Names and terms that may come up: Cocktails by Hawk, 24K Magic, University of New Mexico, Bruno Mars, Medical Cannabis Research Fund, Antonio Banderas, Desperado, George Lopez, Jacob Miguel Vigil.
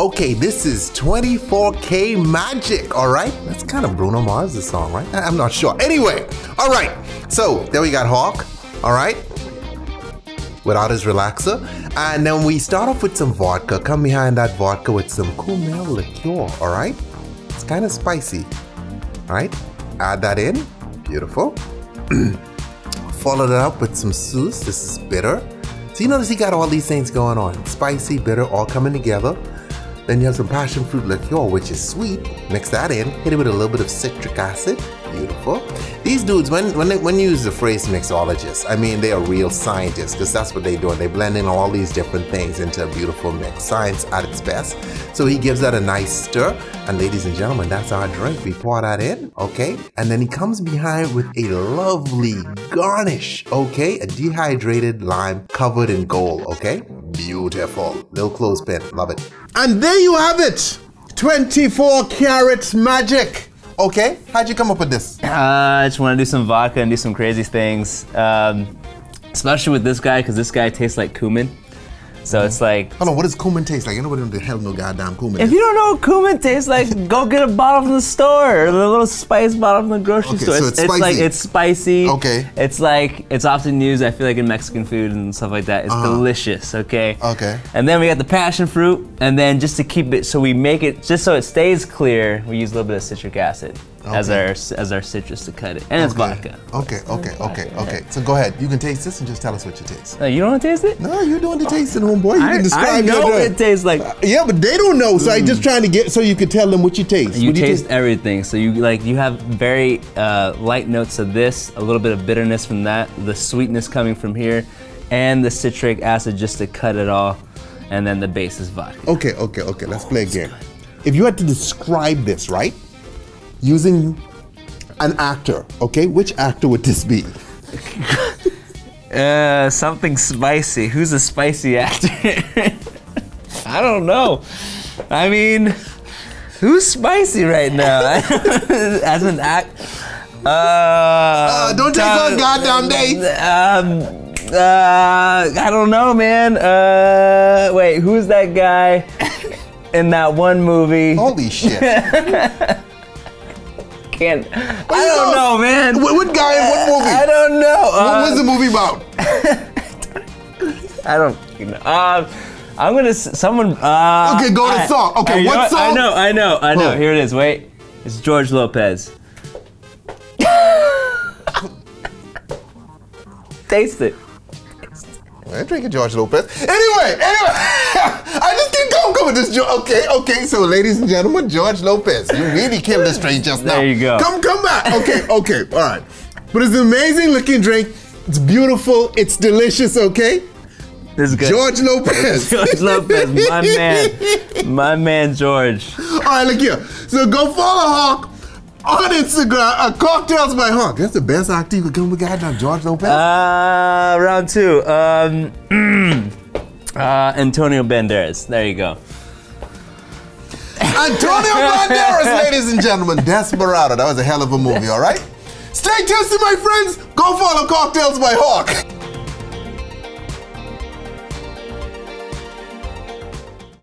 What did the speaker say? Okay, this is 24K Magic, all right? That's kind of Bruno Mars' song, right? I'm not sure. Anyway, all right. So there we got Hawk, all right? Without his relaxer. And then we start off with some vodka. Come behind that vodka with some Cocktails liqueur, all right? It's kind of spicy, all right? Add that in, beautiful. Follow that up with some Soos, this is bitter. So you notice he got all these things going on. Spicy, bitter, all coming together. Then you have some passion fruit liqueur, which is sweet. Mix that in, hit it with a little bit of citric acid, beautiful. These dudes, when you use the phrase mixologist, I mean, they are real scientists, because that's what they do. They blend in all these different things into a beautiful mix. Science at its best. So he gives that a nice stir. And ladies and gentlemen, that's our drink. We pour that in, okay? And then he comes behind with a lovely garnish, okay? A dehydrated lime covered in gold, okay? Beautiful. Little clothespin, love it. And there you have it, 24K Magic. Okay, how'd you come up with this? I just want to do some vodka and do some crazy things. Especially with this guy, because this guy tastes like cumin. So it's like... Hold on, what does cumin taste like? I know what the hell no goddamn cumin is. If you don't know what cumin tastes like, go get a bottle from the store. Or the little spice bottle from the grocery store. So it's spicy. Like, it's spicy. Okay. It's like, it's often used, I feel like, in Mexican food and stuff like that. It's delicious, okay? Okay. And then we got the passion fruit. And then just to keep it, so we make it, just so it stays clear, we use a little bit of citric acid. Okay. As our citrus to cut it. And it's vodka. Okay. So go ahead. You can taste this and just tell us what you taste. No, you don't want to taste it? No, you're doing the tasting, homeboy. You can describe I know what it tastes like. Yeah, but they don't know. So I'm just trying to get so you can tell them what you taste. You taste everything. So you have very light notes of this, a little bit of bitterness from that, the sweetness coming from here, and the citric acid just to cut it all, and then the base is vodka. Okay. Let's play a game. Good. If you had to describe this, right? Using an actor, okay? Which actor would this be? Something spicy. Who's a spicy actor? I don't know. I mean, who's spicy right now? As an actor? Don't take on goddamn day. I don't know, man. Wait, who's that guy in that one movie? Holy shit. I don't know, man. What guy in what movie? I don't know. What was the movie about? I don't know. I'm gonna someone. Okay, go to song. Okay, what song? I know. Here it is. Wait, it's George Lopez. Taste it. I drink a George Lopez. Anyway, I just keep going with this. Okay. So, ladies and gentlemen, George Lopez, you really killed this drink just now. There you go. Come back. Okay. All right. But it's an amazing looking drink. It's beautiful. It's delicious. Okay. This is good. George Lopez. George Lopez, my man. My man, George. All right, look here. So go follow Hawk on Instagram, Cocktails by Hawk. That's the best actor you could come with, goddamn George Lopez. Round two. Antonio Banderas. There you go. Antonio Banderas, ladies and gentlemen. Desperado. That was a hell of a movie, all right? Stay tipsy, my friends. Go follow Cocktails by Hawk.